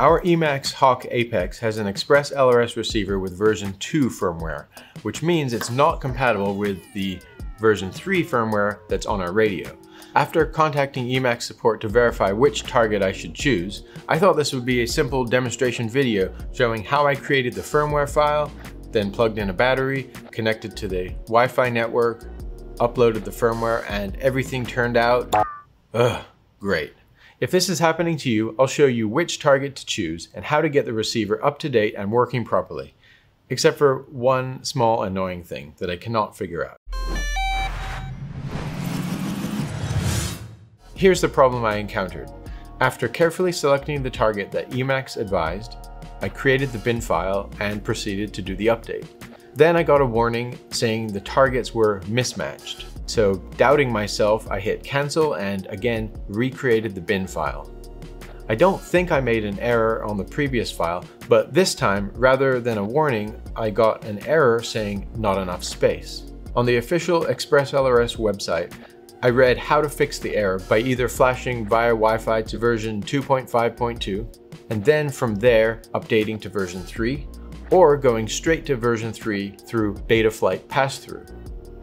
Our Emax Hawk Apex has an ExpressLRS receiver with version 2 firmware, which means it's not compatible with the version 3 firmware that's on our radio. After contacting Emax support to verify which target I should choose, I thought this would be a simple demonstration video showing how I created the firmware file, then plugged in a battery, connected to the Wi-Fi network, uploaded the firmware, and everything turned out great. If this is happening to you, I'll show you which target to choose and how to get the receiver up to date and working properly, except for one small annoying thing that I cannot figure out. Here's the problem I encountered. After carefully selecting the target that Emax advised, I created the bin file and proceeded to do the update. Then I got a warning saying the targets were mismatched. So doubting myself, I hit cancel and again recreated the bin file. I don't think I made an error on the previous file, but this time, rather than a warning, I got an error saying not enough space. On the official ExpressLRS website, I read how to fix the error by either flashing via Wi-Fi to version 2.5.2, and then from there updating to version 3, or going straight to version 3 through Betaflight pass-through.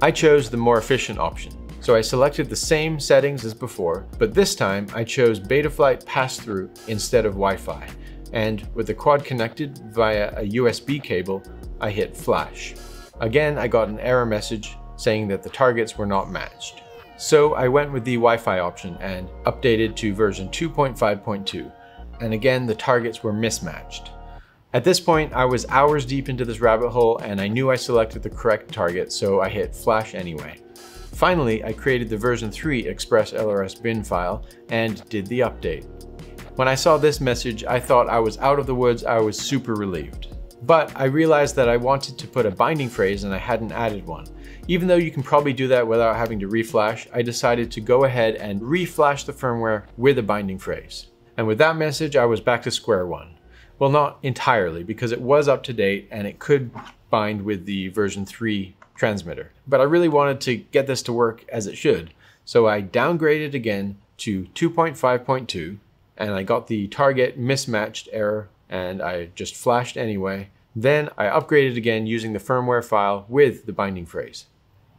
I chose the more efficient option, so I selected the same settings as before, but this time I chose Betaflight pass-through instead of Wi-Fi, and with the quad connected via a USB cable, I hit flash. Again, I got an error message saying that the targets were not matched. So I went with the Wi-Fi option and updated to version 2.5.2, and again the targets were mismatched. At this point I was hours deep into this rabbit hole and I knew I selected the correct target, so I hit flash anyway. Finally I created the version 3 ExpressLRS bin file and did the update. When I saw this message I thought I was out of the woods, I was super relieved. But I realized that I wanted to put a binding phrase and I hadn't added one. Even though you can probably do that without having to reflash, I decided to go ahead and reflash the firmware with a binding phrase. And with that message, I was back to square one. Well, not entirely, because it was up to date and it could bind with the version 3 transmitter. But I really wanted to get this to work as it should. So I downgraded again to 2.5.2 and I got the target mismatched error and I just flashed anyway. Then I upgraded again using the firmware file with the binding phrase.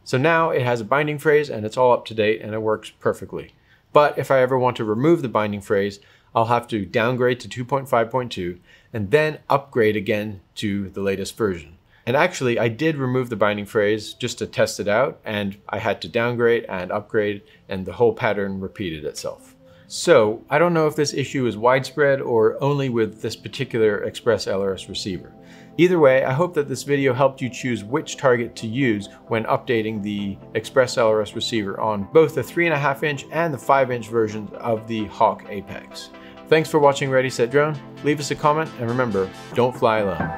So now it has a binding phrase and it's all up to date and it works perfectly. But if I ever want to remove the binding phrase, I'll have to downgrade to 2.5.2 and then upgrade again to the latest version. And actually I did remove the binding phrase just to test it out, and I had to downgrade and upgrade and the whole pattern repeated itself. So I don't know if this issue is widespread or only with this particular ExpressLRS receiver. Either way, I hope that this video helped you choose which target to use when updating the ExpressLRS receiver on both the 3.5-inch and the 5-inch versions of the Hawk Apex. Thanks for watching Ready, Set, Drone. Leave us a comment and remember, don't fly alone.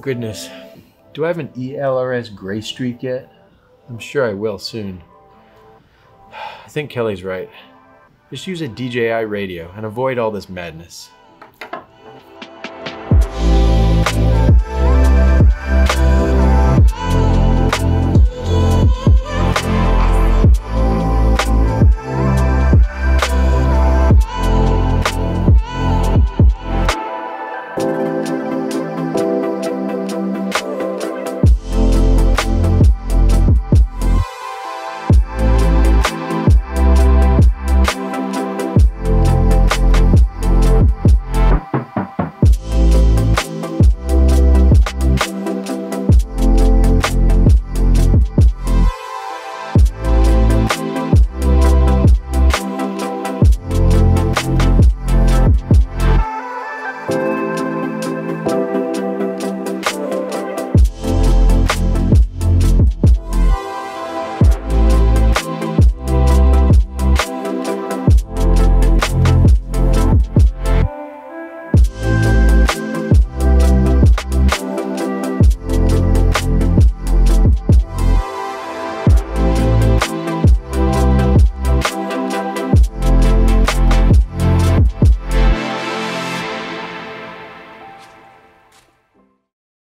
Goodness, do I have an ELRS gray streak yet? I'm sure I will soon. I think Kelly's right. Just use a DJI radio and avoid all this madness.